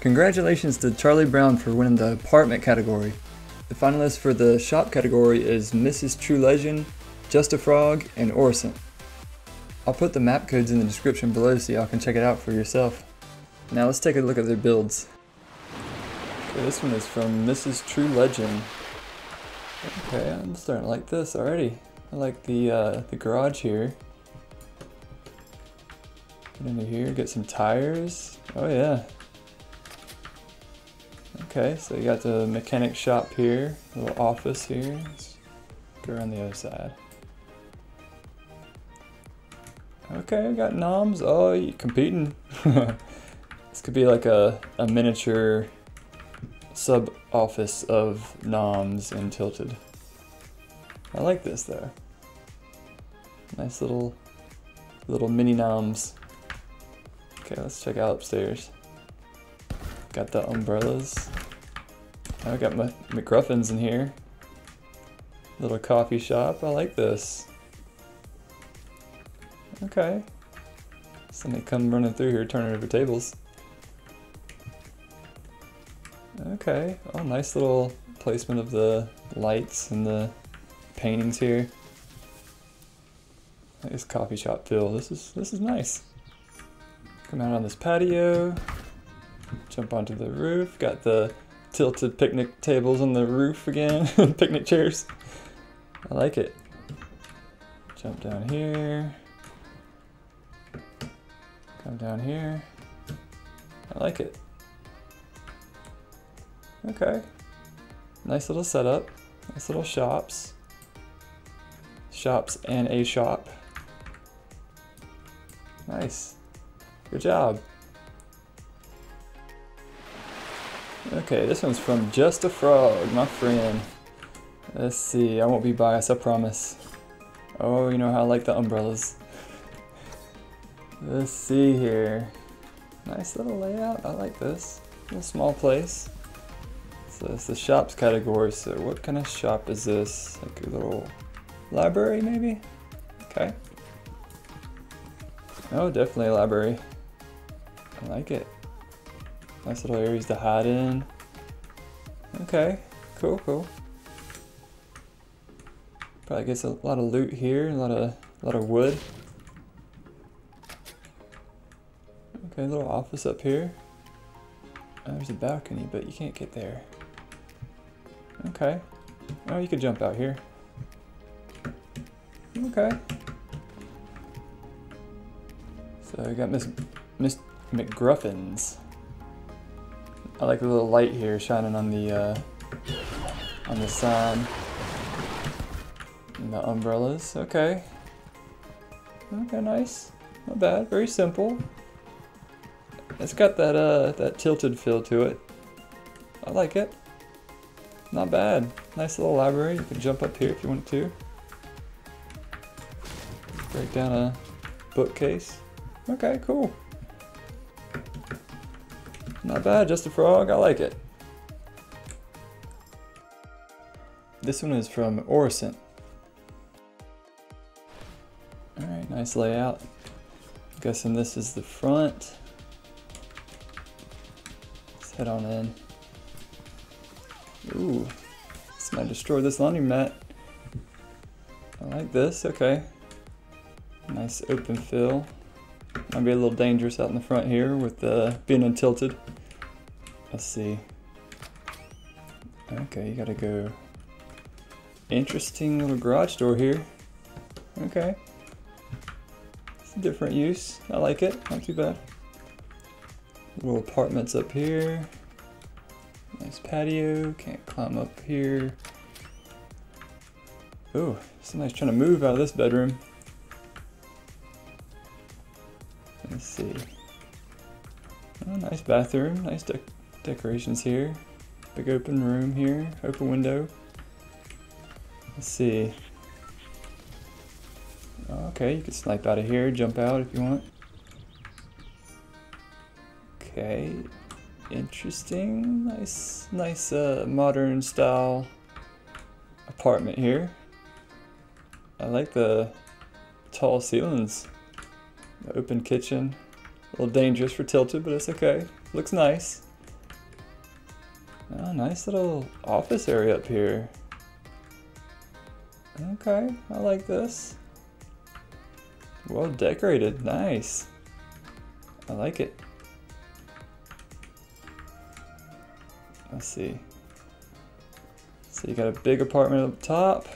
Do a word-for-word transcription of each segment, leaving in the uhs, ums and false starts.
Congratulations to Charlie Brown for winning the apartment category. The finalists for the shop category is Missus True Legend, Just a Frog, and zero ricent. I'll put the map codes in the description below so y'all can check it out for yourself. Now let's take a look at their builds. Okay, this one is from Missus True Legend. Okay, I'm starting to like this already. I like the uh, the garage here. Get into here, get some tires. Oh yeah. Okay, so you got the mechanic shop here, little office here. Let's go around the other side. Okay, I got Noms. Oh, you're competing. This could be like a, a miniature sub-office of Noms and Tilted. I like this though. Nice little little mini Noms. Okay, let's check out upstairs. Got the umbrellas. I got my McGruffins in here. Little coffee shop. I like this. Okay. Somebody come running through here, turning over tables. Okay. Oh, nice little placement of the lights and the paintings here. Nice coffee shop feel. This is this is nice. Come out on this patio. Jump onto the roof. Got the tilted picnic tables on the roof again. Picnic chairs. I like it. Jump down here. Come down here. I like it. Okay. Nice little setup. Nice little shops. Shops and a shop. Nice. Good job. Okay, this one's from Just a Frog, my friend. Let's see, I won't be biased, I promise. Oh, you know how I like the umbrellas. Let's see here. Nice little layout, I like this. Little small place. So it's the shops category, so what kind of shop is this? Like a little library maybe? Okay. Oh, definitely a library. I like it. Nice little areas to hide in. Okay, cool, cool. Probably gets a lot of loot here, a lot of, a lot of wood. Okay, little office up here. Oh, there's a balcony, but you can't get there. Okay. Oh, you could jump out here. Okay. So I got Miss Miss McGruffins. I like the little light here shining on the uh, on the sign and the umbrellas. Okay. Okay, nice. Not bad. Very simple. It's got that uh that tilted feel to it. I like it. Not bad. Nice little library. You can jump up here if you want to. Break down a bookcase. Okay, cool. Not bad, Just a Frog, I like it. This one is from zero ricent. Alright, nice layout. I'm guessing this is the front. Let's head on in. Ooh, this might destroy this laundry mat. I like this, okay. Nice open fill. Might be a little dangerous out in the front here with uh, being untilted. Let's see. Okay, you gotta go. Interesting little garage door here. Okay. It's a different use. I like it. Not too bad. Little apartments up here. Nice patio. Can't climb up here. Ooh, somebody's trying to move out of this bedroom. Let's see. Oh, nice bathroom, nice de decorations here. Big open room here, open window. Let's see. Okay, you can snipe out of here, jump out if you want. Okay, interesting. Nice, nice uh, modern style apartment here. I like the tall ceilings. Open kitchen, a little dangerous for Tilted, but it's okay. Looks nice. Oh, nice little office area up here. Okay, I like this. Well decorated, nice. I like it. Let's see. So you got a big apartment up top.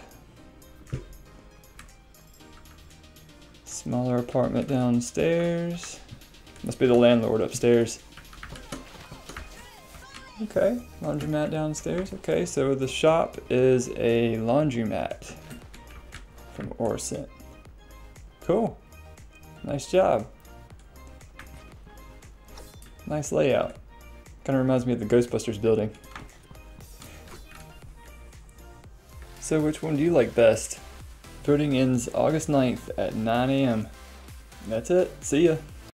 Smaller apartment downstairs. Must be the landlord upstairs. Okay, laundromat downstairs. Okay, so the shop is a laundromat from zero ricent. Cool. Nice job. Nice layout. Kind of reminds me of the Ghostbusters building. So which one do you like best? Voting ends August ninth at nine A M That's it. See ya.